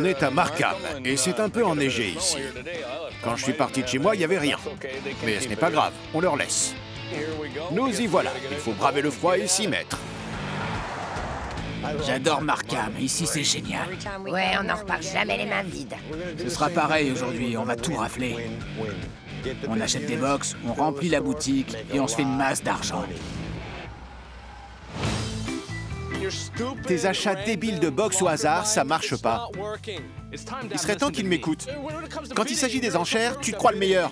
On est à Markham et c'est un peu enneigé ici. Quand je suis parti de chez moi, il n'y avait rien. Mais ce n'est pas grave, on leur laisse. Nous y voilà, il faut braver le froid et s'y mettre. J'adore Markham, ici c'est génial. Ouais, on n'en repart jamais les mains vides. Ce sera pareil aujourd'hui, on va tout rafler. On achète des box, on remplit la boutique et on se fait une masse d'argent. Tes achats débiles de box au hasard, ça marche pas. Il serait temps qu'ils m'écoutent. Quand il s'agit des enchères, tu te crois le meilleur.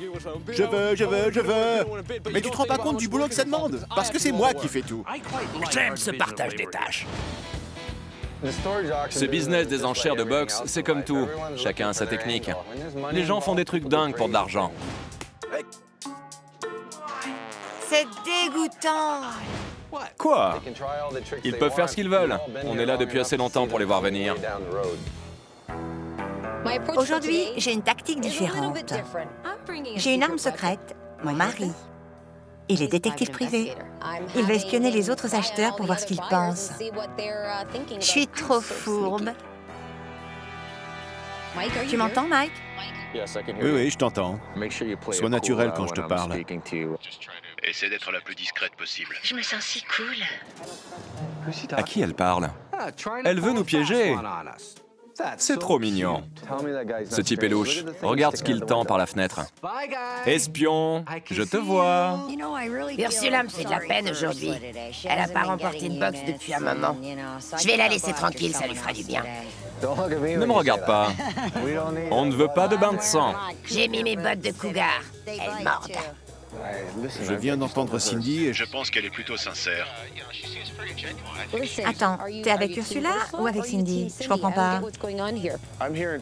Je veux. Mais tu te rends pas compte du boulot que ça demande, parce que c'est moi qui fais tout. J'aime ce partage des tâches. Ce business des enchères de boxe, c'est comme tout. Chacun a sa technique. Les gens font des trucs dingues pour de l'argent. C'est dégoûtant. Quoi? Ils peuvent faire ce qu'ils veulent. On est là depuis assez longtemps pour les voir venir. Aujourd'hui, j'ai une tactique différente. J'ai une arme secrète, mon mari. Il est détective privé. Il va espionner les autres acheteurs pour voir ce qu'ils pensent. Je suis trop fourbe. Tu m'entends, Mike? Oui, je t'entends. Sois naturel quand je te parle. Essaie d'être la plus discrète possible. Je me sens si cool. À qui elle parle? Elle veut nous piéger. C'est trop mignon. Ce type est louche. Regarde ce qu'il tend par la fenêtre. Espion, je te vois. Ursula me fait de la peine aujourd'hui. Elle n'a pas remporté de boxe depuis un moment. Je vais la laisser tranquille, ça lui fera du bien. Ne me regarde pas. On ne veut pas de bain de sang. J'ai mis mes bottes de cougar. Elles mordent. Je viens d'entendre Cindy et je pense qu'elle est plutôt sincère. Attends, t'es avec Ursula ou avec Cindy? Je comprends pas.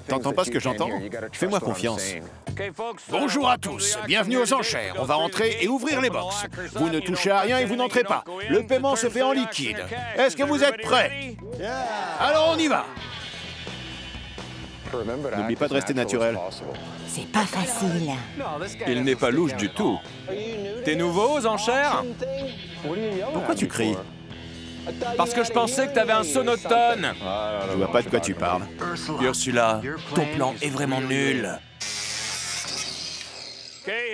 T'entends pas ce que j'entends? Fais-moi confiance. Bonjour à tous, bienvenue aux enchères. On va entrer et ouvrir les boxes. Vous ne touchez à rien et vous n'entrez pas. Le paiement se fait en liquide. Est-ce que vous êtes prêts? Alors on y va. N'oublie pas de rester naturel. C'est pas facile. Il n'est pas louche du tout. T'es nouveau aux enchères? Pourquoi tu cries? Parce que je pensais que t'avais un sonotone. Je vois pas de quoi tu parles. Ursula, ton plan est vraiment nul.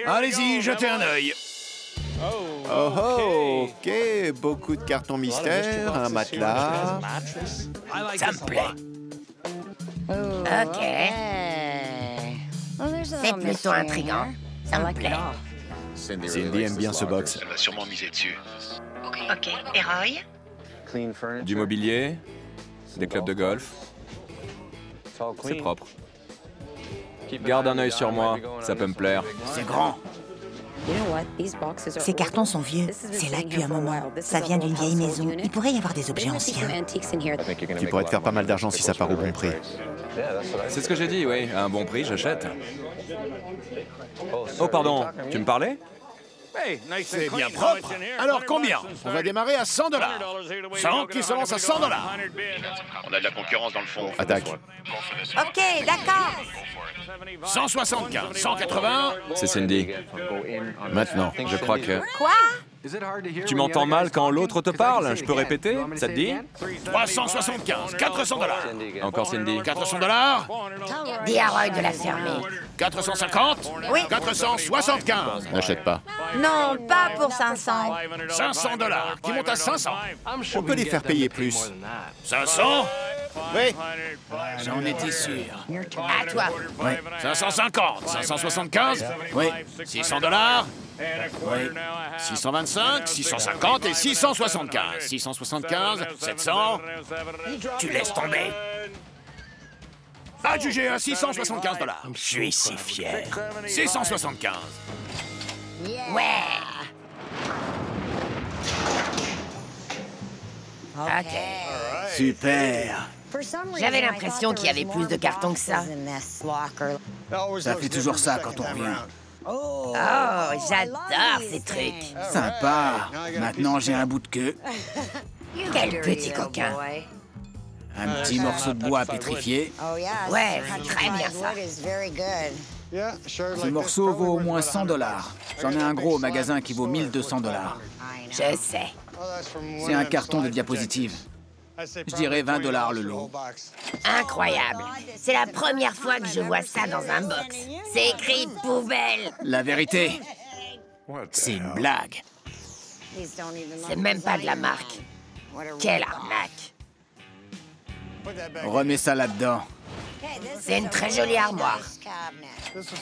Allez-y, jetez un œil. Oh, oh, ok, beaucoup de cartons mystères, un matelas. Ça me plaît. Ok. C'est plutôt intriguant. Ça me plaît. Cindy aime bien ce box. Elle va sûrement miser dessus. Ok. Et Roy? Du mobilier, des clubs de golf. C'est propre. Garde un œil sur moi, ça peut me plaire. C'est grand. Ces cartons sont vieux. C'est là depuis un moment. Ça vient d'une vieille maison. Il pourrait y avoir des objets anciens. Tu pourrais te faire pas mal d'argent si ça part au bon prix. C'est ce que j'ai dit, oui. À un bon prix, j'achète. Oh, pardon, tu me parlais? C'est bien propre. Alors combien? On va démarrer à 100$. 100 qui se lance à 100$. On a de la concurrence dans le fond. Attaque. Ok, d'accord. 175, 180. C'est Cindy. Maintenant, je crois que... Quoi? Tu m'entends mal quand l'autre te parle? Je peux répéter? Ça te dit? 375, 400$. Encore Cindy. 400$. Dis à Roy de la fermer. 450? Oui. 475. N'achète pas. Non, pas pour 500. 500$, qui monte à 500. On peut les faire payer plus. 500? Oui. J'en étais sûr. À toi. Oui. 550, 575? Oui. 600$? Oui. 625, 650 et 675. 675, 700. Tu laisses tomber. Adjugé à 675$. Je suis si fier. 675. Ouais. Ok. Super. J'avais l'impression qu'il y avait plus de cartons que ça. Ça fait toujours ça quand on revient. Oh, j'adore ces trucs. Sympa. Maintenant, j'ai un bout de queue. Quel petit coquin. Un petit morceau de bois pétrifié. Ouais, c'est très bien ça. Ce morceau vaut au moins 100$. J'en ai un gros au magasin qui vaut 1200$. Je sais. C'est un carton de diapositive. Je dirais $20 le lot. Incroyable. C'est la première fois que je vois ça dans un box. C'est écrit poubelle. La vérité, c'est une blague. C'est même pas de la marque. Quelle arnaque. Remets ça là-dedans. C'est une très jolie armoire.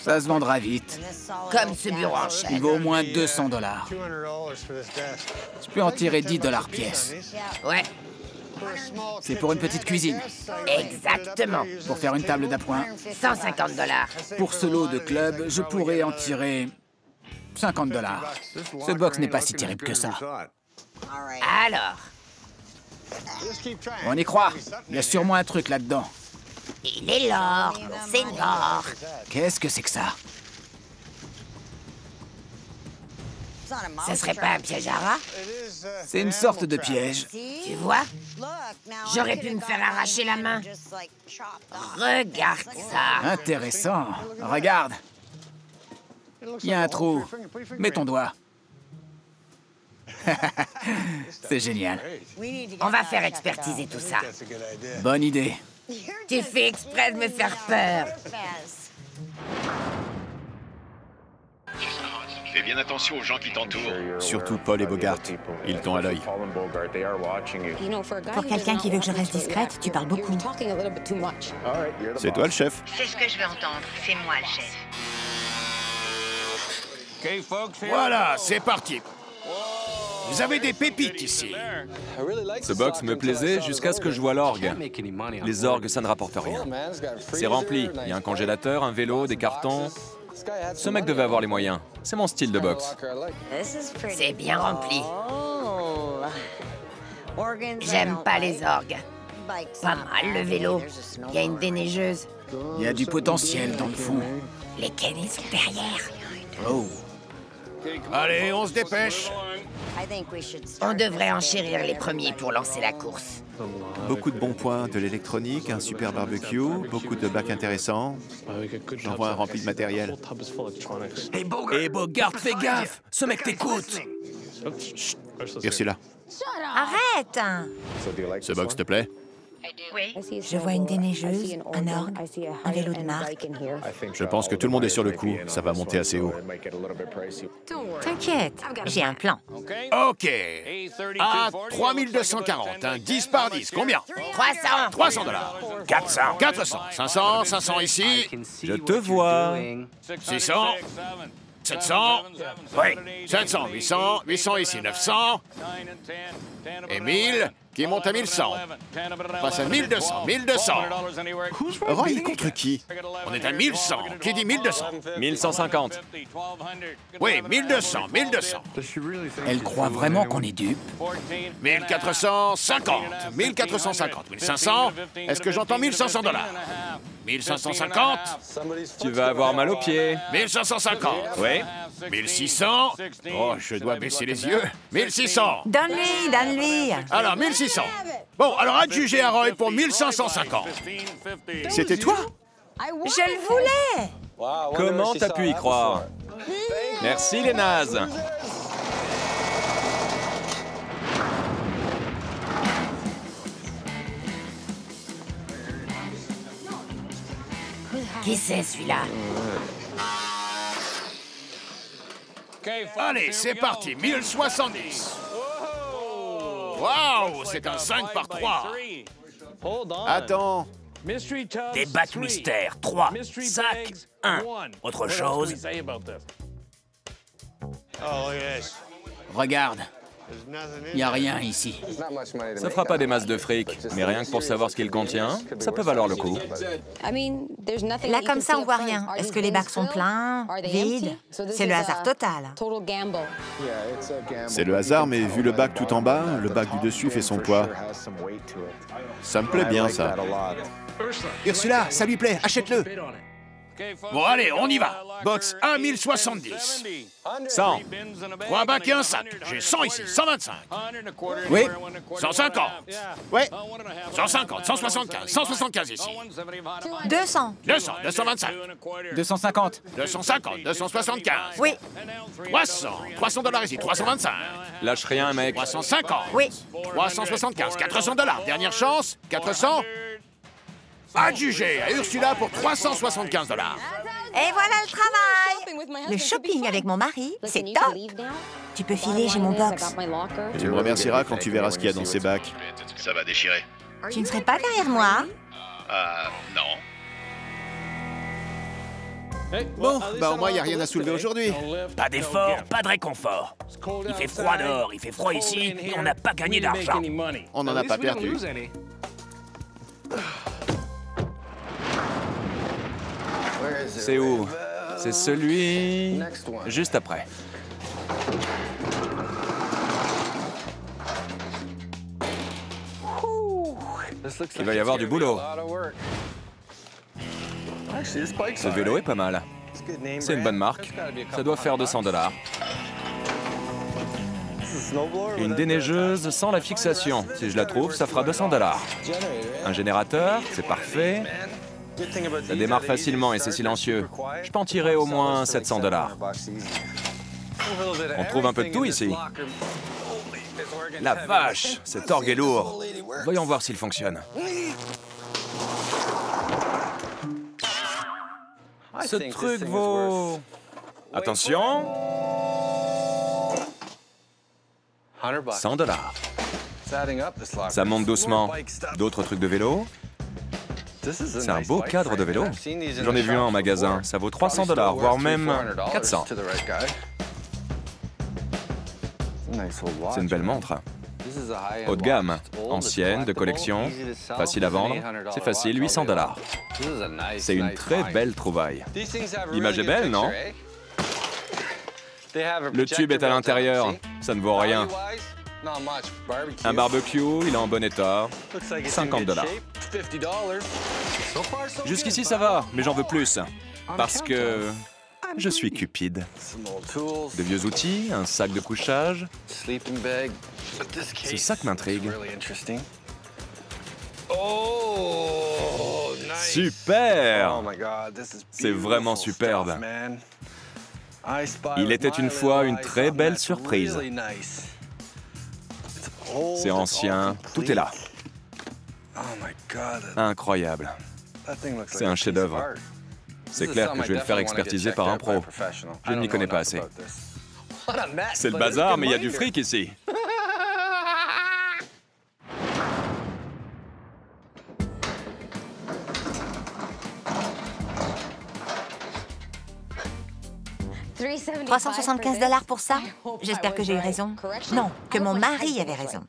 Ça se vendra vite. Comme ce bureau en chef. Il vaut au moins $200. Tu peux en tirer $10 pièce. Ouais. C'est pour une petite cuisine. Exactement. Pour faire une table d'appoint. $150. Pour ce lot de club, je pourrais en tirer $50. Ce box n'est pas si terrible que ça. Alors. On y croit. Il y a sûrement un truc là-dedans. Il est l'or, c'est l'or. Qu'est-ce que c'est que ça? Ce serait pas un piège à rat? C'est une sorte de piège. Tu vois? J'aurais pu me faire arracher la main. Regarde ça. Intéressant. Regarde. Il y a un trou. Mets ton doigt. C'est génial. On va faire expertiser tout ça. Bonne idée. Tu fais exprès de me faire peur. Fais bien attention aux gens qui t'entourent. Surtout Paul et Bogart. Ils t'ont à l'œil. Pour quelqu'un qui veut que je reste discrète, tu parles beaucoup. C'est toi le chef. C'est ce que je veux entendre. C'est moi le chef. Voilà, c'est parti. Vous avez des pépites ici. Ce box me plaisait jusqu'à ce que je vois l'orgue. Les orgues, ça ne rapporte rien. C'est rempli. Il y a un congélateur, un vélo, des cartons. Ce mec devait avoir les moyens. C'est mon style de box. C'est bien rempli. J'aime pas les orgues. Pas mal le vélo. Il y a une déneigeuse. Il y a du potentiel dans le fond. Les Kenny sont derrière. Oh. Allez, on se dépêche. On devrait enchérir les premiers pour lancer la course. Beaucoup de bons points, de l'électronique, un super barbecue, beaucoup de bacs intéressants. J'envoie un rempli de matériel. Hey Bogart, fais gaffe! Ce mec t'écoute! Chut, Ursula. Arrête! Ce box te plaît? Oui. Je vois une déneigeuse, un orgue, un vélo de marque. Je pense que tout le monde est sur le coup. Ça va monter assez haut. T'inquiète, j'ai un plan. OK. À 3240, hein, 10 par 10, combien? 300. $300. 400. 400. 500, 500 ici. Je te vois. 600. 700, oui, 700, 800, 800 ici, 900, et 1000, qui monte à 1100. On passe à 1200, 1200. Roy contre qui? On est à 1100, qui dit 1200? 1150. Oui, 1200, 1200. Elle croit vraiment qu'on est dupe. 1450, 1450, 1500, est-ce que j'entends $1500? 1550. Tu vas avoir mal aux pieds. 1550. Oui. 1600. Oh, je dois baisser les yeux. 1600. Donne-lui, donne-lui. Alors, 1600. Bon, alors adjugé à Roy pour 1550. C'était toi? Je le voulais. Comment t'as pu y croire? Merci, les nazes. Qui c'est, celui-là? Allez, c'est parti, 1070. Waouh, c'est un 5 par 3. Attends. Des bacs mystères, 3. Sac, 1. Autre chose? Regarde. Il n'y a rien ici. Ça fera pas des masses de fric, mais rien que pour savoir ce qu'il contient, ça peut valoir le coup. Là, comme ça, on voit rien. Est-ce que les bacs sont pleins, vides? C'est le hasard total. C'est le hasard, mais vu le bac tout en bas, le bac du dessus fait son poids. Ça me plaît bien, ça. Ursula, ça lui plaît, achète-le. Bon, allez, on y va. Box 1070. 100. 3 bacs et un sac. J'ai 100 ici. 125. Oui. 150. Oui. 150. 175. 175 ici. 200. 200. 225. 250. 250. 275. Oui. 300. 300 $ ici. 325. Lâche rien, mec. 350. Oui. 375. 400 $. Dernière chance. 400. Adjugé à Ursula pour 375 $. Et voilà le travail. Le shopping avec mon mari, c'est top. Tu peux filer, j'ai mon box. Tu me remercieras quand tu verras ce qu'il y a dans ces bacs. Ça va déchirer. Tu ne serais pas derrière moi? Non. Bon, bah au moins, il n'y a rien à soulever aujourd'hui. Pas d'effort, pas de réconfort. Il fait froid dehors, il fait froid ici, et on n'a pas gagné d'argent. On n'en a pas perdu. C'est où? C'est celui... juste après. Il va y avoir du boulot. Ce vélo est pas mal. C'est une bonne marque. Ça doit faire 200 $. Une déneigeuse sans la fixation. Si je la trouve, ça fera 200 $. Un générateur, c'est parfait. Ça démarre facilement et c'est silencieux. Je peux en tirer au moins 700 $. On trouve un peu de tout ici. La vache, cet orgue est lourd. Voyons voir s'il fonctionne. Ce truc vaut... Attention. 100 $. Ça monte doucement. D'autres trucs de vélo? C'est un beau cadre de vélo. J'en ai vu un en magasin. Ça vaut 300 $, voire même 400. C'est une belle montre. Haut de gamme, ancienne, de collection, facile à vendre. C'est facile, 800 $. C'est une très belle trouvaille. L'image est belle, non? Le tube est à l'intérieur. Ça ne vaut rien. Un barbecue, il est en bon état. 50 $. Jusqu'ici, ça va, mais j'en veux plus. Parce que... je suis cupide. De vieux outils, un sac de couchage. Ce sac m'intrigue. Super! C'est vraiment superbe. Il était une fois une très belle surprise. C'est ancien, tout est là. Incroyable. C'est un chef-d'œuvre. C'est clair que je vais le faire expertiser par un pro. Je ne m'y connais pas assez. C'est le bazar, mais il y a du fric ici. $375 pour ça? J'espère que j'ai eu raison. Non, que mon mari avait raison.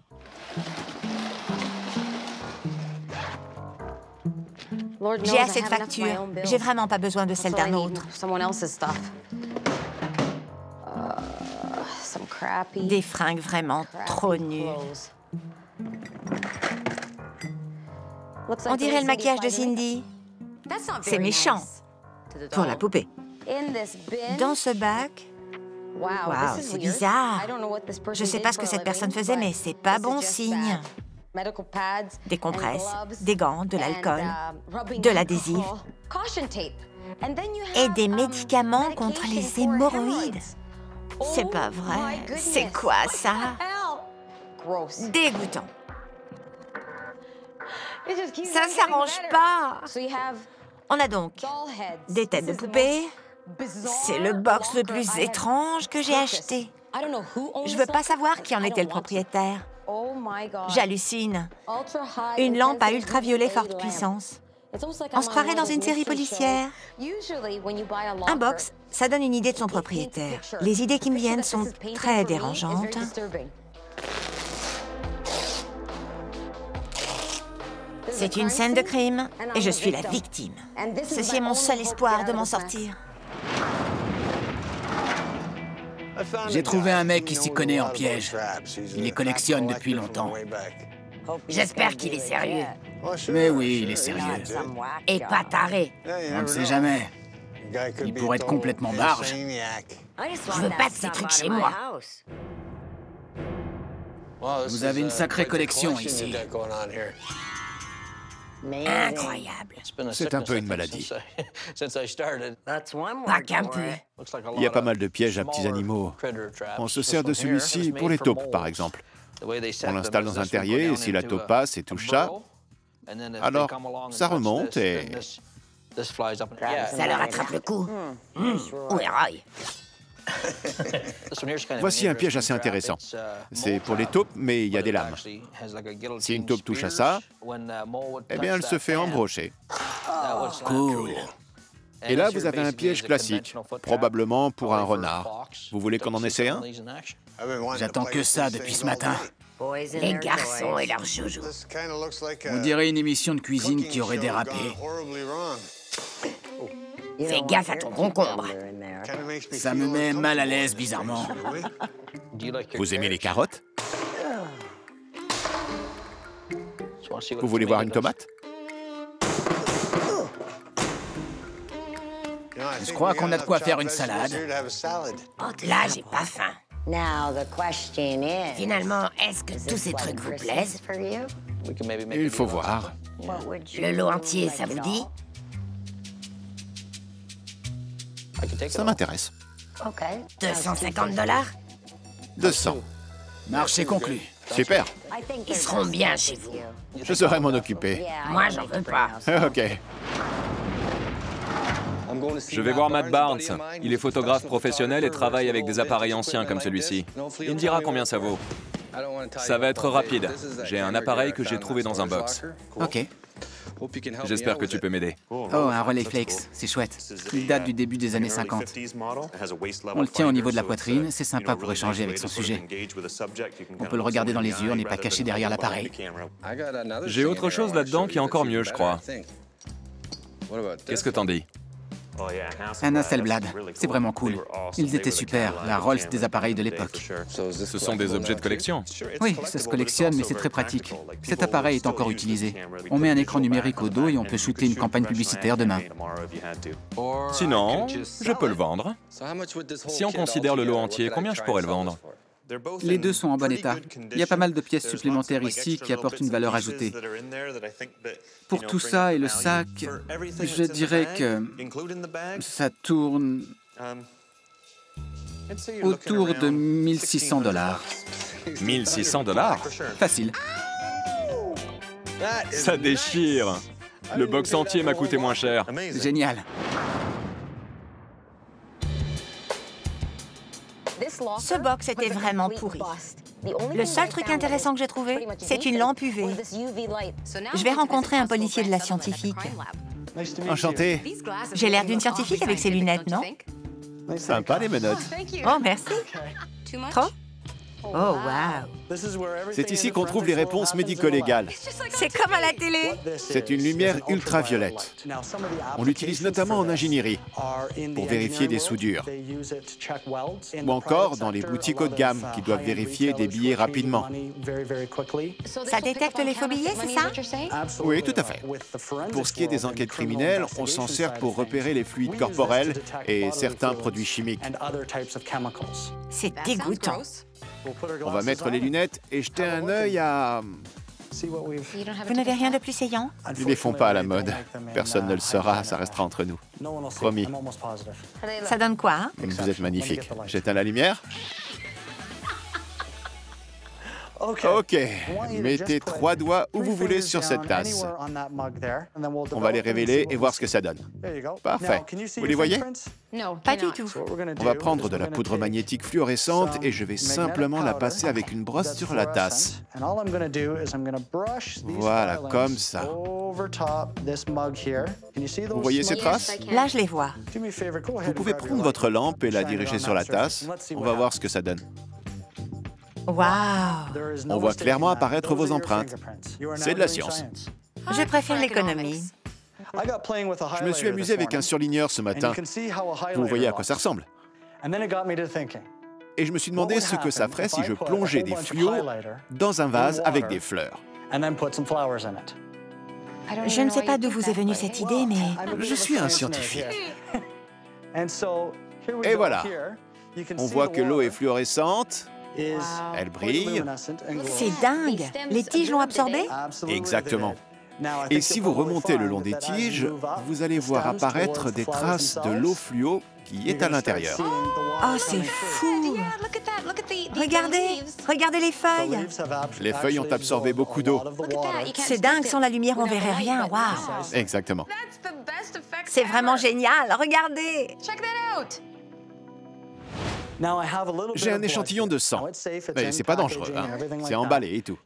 J'ai assez de factures. J'ai vraiment pas besoin de celle d'un autre. Des fringues vraiment trop nulles. On dirait le maquillage de Cindy. C'est méchant. Pour la poupée. Dans ce bac... Wow, c'est bizarre. Je sais pas ce que cette personne faisait, mais c'est pas bon signe. Des compresses, des gants, de l'alcool, de l'adhésif et des médicaments contre les hémorroïdes. C'est pas vrai. C'est quoi ça? Dégoûtant. Ça ne s'arrange pas. On a donc des têtes de poupées. C'est le box le plus étrange que j'ai acheté. Je veux pas savoir qui en était le propriétaire. J'hallucine. Une lampe à ultraviolet forte puissance. On se croirait dans une série policière. Un box, ça donne une idée de son propriétaire. Les idées qui me viennent sont très dérangeantes. C'est une scène de crime et je suis la victime. Ceci est mon seul espoir de m'en sortir. J'ai trouvé un mec qui s'y connaît en pièges. Il les collectionne depuis longtemps. J'espère qu'il est sérieux. Mais oui, il est sérieux. Et pas taré. On ne sait jamais. Il pourrait être complètement barge. Je veux pas de ces trucs chez moi. Vous avez une sacrée collection ici. Incroyable. C'est un peu une maladie. Pas qu'un peu. Il y a pas mal de pièges à petits animaux. On se sert de celui-ci pour les taupes, par exemple. On l'installe dans un terrier, et si la taupe passe et touche ça, alors ça remonte et... Ça leur attrape le cou. Où est Roy? Voici un piège assez intéressant. C'est pour les taupes, mais il y a des lames. Si une taupe touche à ça, eh bien, elle se fait embrocher. Cool. Et là, vous avez un piège classique, probablement pour un renard. Vous voulez qu'on en essaie un? J'attends que ça depuis ce matin. Les garçons et leurs joujoux. On dirait une émission de cuisine qui aurait dérapé. Fais gaffe à ton concombre. Ça me met mal à l'aise, bizarrement. Vous aimez les carottes? Vous voulez voir une tomate? Je crois qu'on a de quoi faire une salade. Là, j'ai pas faim. Finalement, est-ce que tous ces trucs vous plaisent? Il faut voir. Le lot entier, ça vous dit? Ça m'intéresse. $250 200. Marché conclu. Super. Ils seront bien chez vous. Je saurai m'en occuper. Moi, j'en veux pas. OK. Je vais voir Matt Barnes. Il est photographe professionnel et travaille avec des appareils anciens comme celui-ci. Il me dira combien ça vaut. Ça va être rapide. J'ai un appareil que j'ai trouvé dans un box. OK. J'espère que tu peux m'aider. Oh, un Rolleiflex, c'est chouette. Il date du début des années 50. On le tient au niveau de la poitrine, c'est sympa pour échanger avec son sujet. On peut le regarder dans les yeux, on n'est pas caché derrière l'appareil. J'ai autre chose là-dedans qui est encore mieux, je crois. Qu'est-ce que t'en dis? Un Hasselblad, c'est vraiment cool. Ils étaient super, la Rolls des appareils de l'époque. Ce sont des objets de collection? Oui, ça se collectionne, mais c'est très pratique. Cet appareil est encore utilisé. On met un écran numérique au dos et on peut shooter une campagne publicitaire demain. Sinon, je peux le vendre. Si on considère le lot entier, combien je pourrais le vendre? Les deux sont en bon état. Il y a pas mal de pièces supplémentaires ici qui apportent une valeur ajoutée. Pour tout ça et le sac, je dirais que ça tourne autour de $1 600. $1 600 ? Facile. Ça déchire. Le box entier m'a coûté moins cher. Génial. Ce box était vraiment pourri. Le seul truc intéressant que j'ai trouvé, c'est une lampe UV. Je vais rencontrer un policier de la scientifique. Enchanté. J'ai l'air d'une scientifique avec ses lunettes, non? Sympa, les menottes. Oh, merci. Trop? Oh, wow. C'est ici qu'on trouve les réponses médico-légales. C'est comme à la télé. C'est une lumière ultraviolette. On l'utilise notamment en ingénierie, pour vérifier des soudures. Ou encore dans les boutiques haut de gamme, qui doivent vérifier des billets rapidement. Ça détecte les faux billets, c'est ça? Oui, tout à fait. Pour ce qui est des enquêtes criminelles, on s'en sert pour repérer les fluides corporels et certains produits chimiques. C'est dégoûtant. On va mettre les lunettes et jeter un œil à... Vous n'avez rien de plus saillant? Ils ne les font pas à la mode. Personne ne le saura, ça restera entre nous. Promis. Ça donne quoi? Vous êtes magnifique. J'éteins la lumière. OK. Mettez 3 doigts où vous voulez sur cette tasse. On va les révéler et voir ce que ça donne. Parfait. Vous les voyez? Non, pas du tout. On va prendre de la poudre magnétique fluorescente et je vais simplement la passer avec une brosse sur la tasse. Voilà, comme ça. Vous voyez ces traces? Là, je les vois. Vous pouvez prendre votre lampe et la diriger sur la tasse. On va voir ce que ça donne. Wow! On voit clairement apparaître vos empreintes. C'est de la science. Je préfère l'économie. Je me suis amusé avec un surligneur ce matin. Vous voyez à quoi ça ressemble. Et je me suis demandé ce que ça ferait si je plongeais des fluos dans un vase avec des fleurs. Je ne sais pas d'où vous est venue cette idée, mais... Je suis un scientifique. Et voilà, on voit que l'eau est fluorescente, elle brille. C'est dingue, les tiges l'ont absorbée? Exactement. Et si vous remontez le long des tiges, vous allez voir apparaître des traces de l'eau fluo qui est à l'intérieur. Oh, c'est fou! Regardez, regardez les feuilles. Les feuilles ont absorbé beaucoup d'eau. C'est dingue, sans la lumière, on ne verrait rien. Waouh! Exactement. C'est vraiment génial, regardez! J'ai un échantillon de sang. Mais c'est pas dangereux, hein. C'est emballé et tout.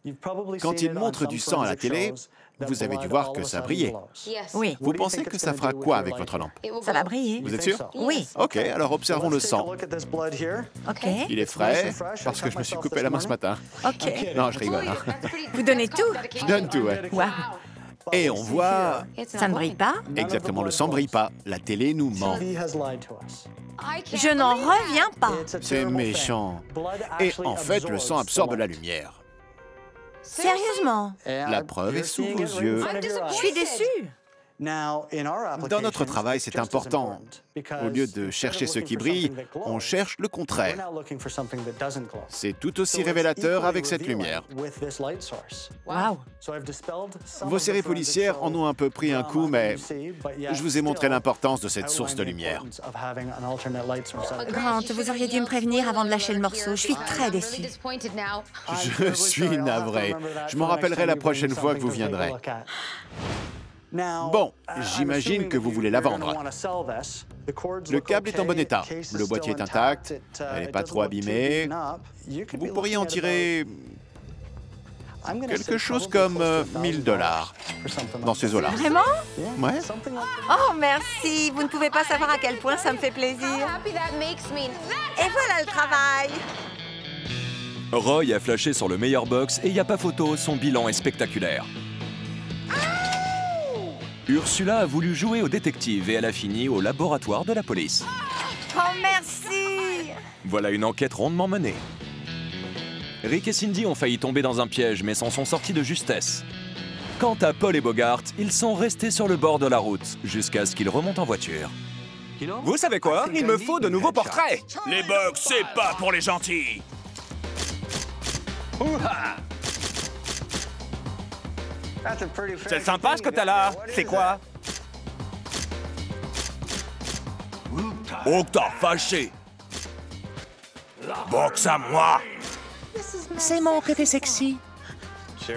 Quand ils montrent du sang à la télé, vous avez dû voir que ça brillait. Oui. Vous pensez que ça fera quoi avec votre lampe? Ça va briller. Vous êtes sûr? Oui. OK, alors observons le sang. OK. Il est frais, parce que je me suis coupé la main ce matin. OK. Non, je rigole. Hein. Vous donnez tout? Je donne tout, ouais. Wow. Et on voit... Ça ne brille pas? Exactement, le sang ne brille pas. La télé nous ment. Je n'en reviens pas. C'est méchant. Et en fait, le sang absorbe la lumière. Sérieusement? La preuve est sous vos yeux. Je suis déçue. Dans notre travail, c'est important. Au lieu de chercher ce qui brille, on cherche le contraire. C'est tout aussi révélateur avec cette lumière. Wow. Vos séries policières en ont un peu pris un coup, mais je vous ai montré l'importance de cette source de lumière. Grant, vous auriez dû me prévenir avant de lâcher le morceau. Je suis très déçue. Je suis navré. Je m'en rappellerai la prochaine fois que vous viendrez. Bon, j'imagine que vous voulez la vendre. Le câble est en bon état, le boîtier est intact, elle n'est pas trop abîmée. Vous pourriez en tirer quelque chose comme 1000 $, dans ces eaux-là. Vraiment? Ouais. Oh, merci. Vous ne pouvez pas savoir à quel point ça me fait plaisir. Et voilà le travail. Roy a flashé sur le meilleur box et il n'y a pas photo, son bilan est spectaculaire. Ursula a voulu jouer au détective et elle a fini au laboratoire de la police. Oh, merci! Voilà une enquête rondement menée. Rick et Cindy ont failli tomber dans un piège, mais s'en sont sortis de justesse. Quant à Paul et Bogart, ils sont restés sur le bord de la route, jusqu'à ce qu'ils remontent en voiture. Vous savez quoi? Il me faut de nouveaux portraits! Les bugs, c'est pas pour les gentils! Ouha! C'est sympa ce que t'as là. C'est quoi? Octave fâché. Boxe à moi. C'est mon côté sexy.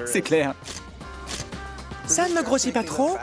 C'est clair. Ça ne me grossit pas trop,